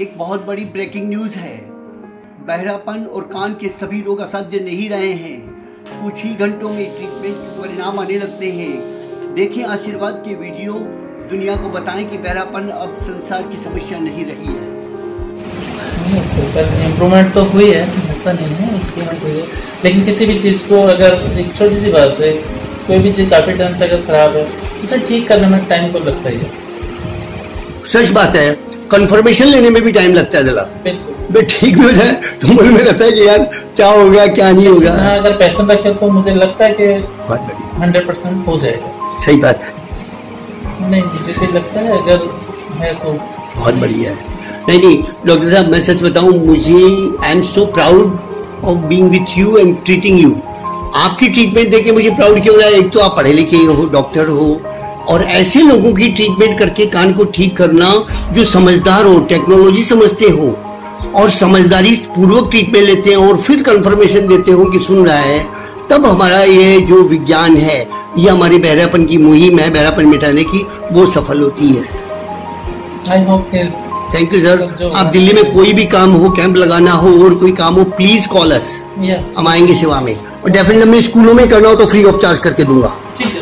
एक बहुत बड़ी ब्रेकिंग न्यूज है। बहरापन और कान के सभी रोग असाध्य नहीं रहे हैं, कुछ ही घंटों में ट्रीटमेंट के परिणाम आने लगते हैं। देखें आशीर्वाद के वीडियो, दुनिया को बताएं कि बहरापन अब संसार की समस्या नहीं रही है। इम्प्रूवमेंट तो हुई है, ऐसा नहीं है, इम्प्रूवमेंट हुई है, लेकिन किसी भी चीज़ को अगर एक छोटी सी बात है, कोई भी चीज़ काफ़ी टाइम से अगर खराब है उसे ठीक करने में टाइम को लगता ही है। सच बात है, कंफर्मेशन लेने में भी टाइम लगता है। जला बिल्कुल ठीक हो जाए तो मन में रहता है कि यार क्या हो गया क्या नहीं होगा। अगर पैसा रखे तो मुझे लगता है कि 100% हो जाएगा। सही बात नहीं, मुझे लगता है अगर है तो बहुत बढ़िया है। नहीं डॉक्टर साहब, मैं सच बताऊं, मुझे I am so proud of being with you and treating you. आपकी ट्रीटमेंट देके मुझे प्राउड क्यों लगा, एक तो आप पढ़े लिखे हो, डॉक्टर हो, और ऐसे लोगों की ट्रीटमेंट करके कान को ठीक करना जो समझदार हो, टेक्नोलॉजी समझते हो और समझदारी पूर्वक ट्रीटमेंट लेते हैं और फिर कंफर्मेशन देते हो कि सुन रहा है। तब हमारा ये जो विज्ञान है, ये हमारी बहरापन की मुहिम है, बहरापन मिटाने की, वो सफल होती है। Thank you sir. आप दिल्ली में कोई भी काम हो, कैंप लगाना हो और कोई काम हो, प्लीज कॉल अस, हम आएंगे सेवा में। और डेफिनेटली स्कूलों में करना हो तो फ्री ऑफ चार्ज करके दूंगा।